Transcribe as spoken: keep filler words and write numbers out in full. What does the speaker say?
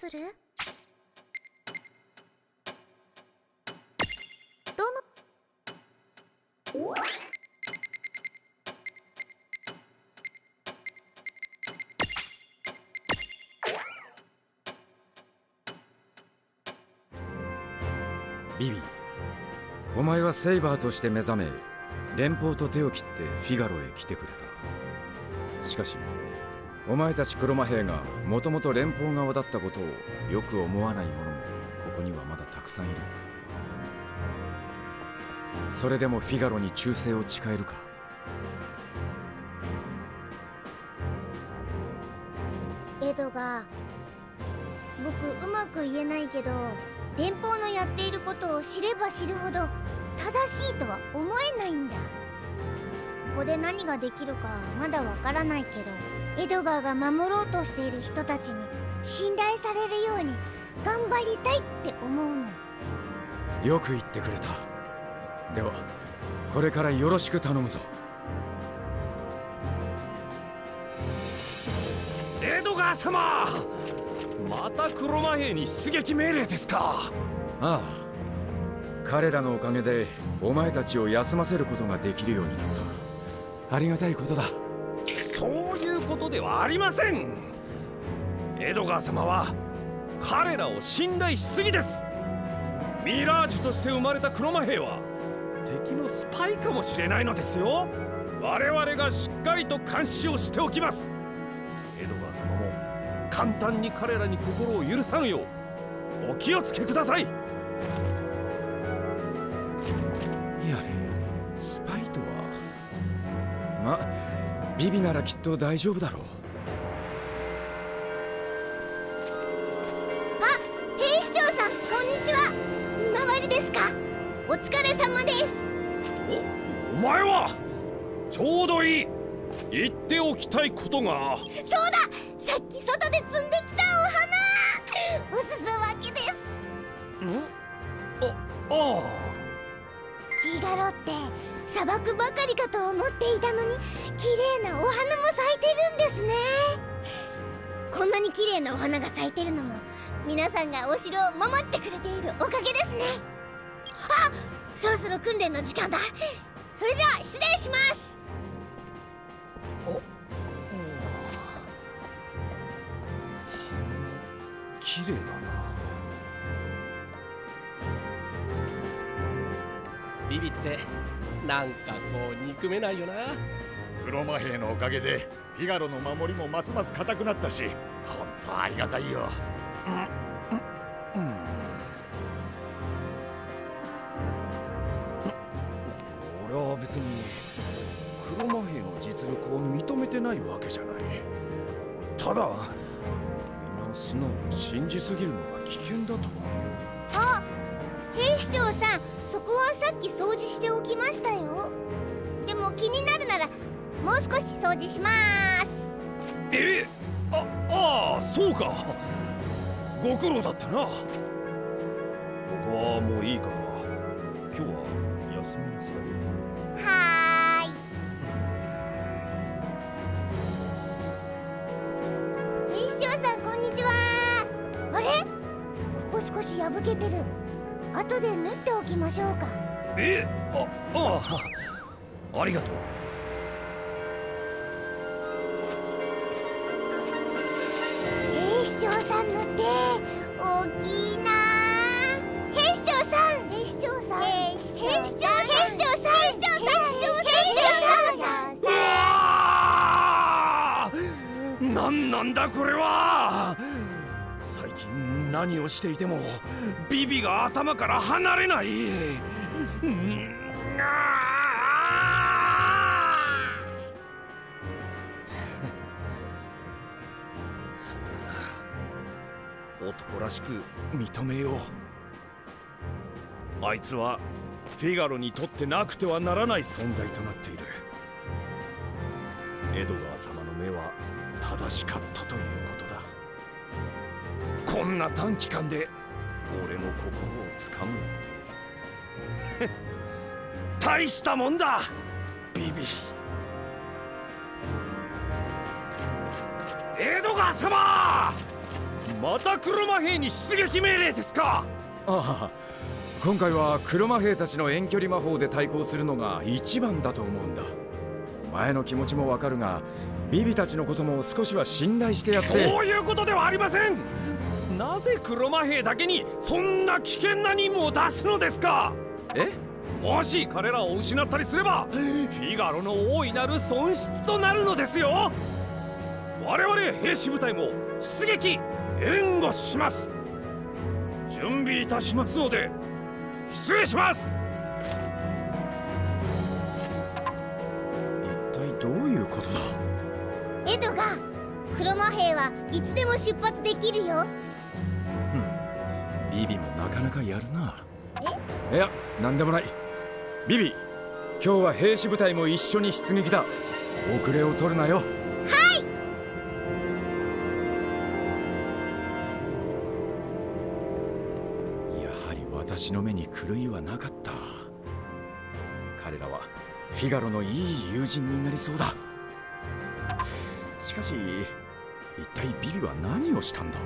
する？どのビビ、お前はセイバーとして目覚め、連邦と手を切ってフィガロへ来てくれた。しかしお前たちクロマ兵がもともと連邦側だったことをよく思わない者もここにはまだたくさんいる。それでもフィガロに忠誠を誓えるか？エドガー、僕うまく言えないけど、連邦のやっていることを知れば知るほど正しいとは思えないんだ。ここで何ができるかまだわからないけど、エドガーが守ろうとしている人たちに信頼されるように頑張りたいって思うの。よく言ってくれた。ではこれからよろしく頼むぞ。エドガー様、またクロマ兵に出撃命令ですか？ああ、彼らのおかげでお前たちを休ませることができるようになった。ありがたいことだ。そういうことではありません。エドガー様は彼らを信頼しすぎです。ミラージュとして生まれたクロマ兵は敵のスパイかもしれないのですよ。我々がしっかりと監視をしておきます。エドガー様も簡単に彼らに心を許さぬようお気をつけください。やれ、スパイとは。まあビビならきっと大丈夫だろう。あ、兵士長さん、こんにちは。見回りですか？お疲れ様です。お、お前はちょうどいい。言っておきたいことが。そうだ、さっき外で摘んできたお花、おすすわけです。ん？あ、ああ。フィガロって砂漠ばかりかと思っていたのに、綺麗なお花も咲いてるんですね。こんなに綺麗なお花が咲いてるのも、皆さんがお城を守ってくれているおかげですね。あ、そろそろ訓練の時間だ。それじゃあ失礼します。お、うん、綺麗だな。ビビってなんかこう憎めないよな。クロマ兵のおかげでフィガロの守りもますます固くなったし、本当ありがたいよ。うん、うん、俺は別にクロマ兵の実力を認めてないわけじゃない。ただみんな素直に信じすぎるのが危険だと。あ、兵士長さん、そこはさっき掃除しておきましたよ。でも気になるならもう少し掃除しまーす。え、あ、ああ、そうか。ご苦労だったな。ここはもういいから今日は休みなさい。はーい。一生さん、こんにちは。あれ、ここ少し破けてる。後で縫っておきましょうか。え、あ、ああ、ありがとう。兵士長さんの手、大きいな。兵士長さん、兵士長さん、兵士長さん、兵士長さん、兵士長さん、兵士長さん。なんなんだこれは。最近何をしていてもビビが頭から離れない。うん、あそうだな、男らしく認めよう。あいつはフィガロにとってなくてはならない存在となっている。エドガー様の目は正しかったということだ。こんな短期間で俺の心をつかむって大したもんだ、ビビ。エドガー様、またクロマ兵に出撃命令ですか。ああ、今回はクロマ兵たちの遠距離魔法で対抗するのが一番だと思うんだ。前の気持ちもわかるが、ビビたちのことも少しは信頼してやって。そういうことではありません。なぜクロマ兵だけにそんな危険な任務を出すのですか。え、もし彼らを失ったりすればフィガロの大いなる損失となるのですよ。我々兵士部隊も出撃援護します。準備いたしますので失礼します。一体どういうことだ。エドガー、クロマ兵はいつでも出発できるよ。ふん、ビビもなかなかやるな。え、いや、なんでもない。ビビ、今日は兵士部隊も一緒に出撃だ。遅れを取るなよ。私の目に狂いはなかった。彼らはフィガロのいい友人になりそうだ。しかし一体ビビは何をしたんだ。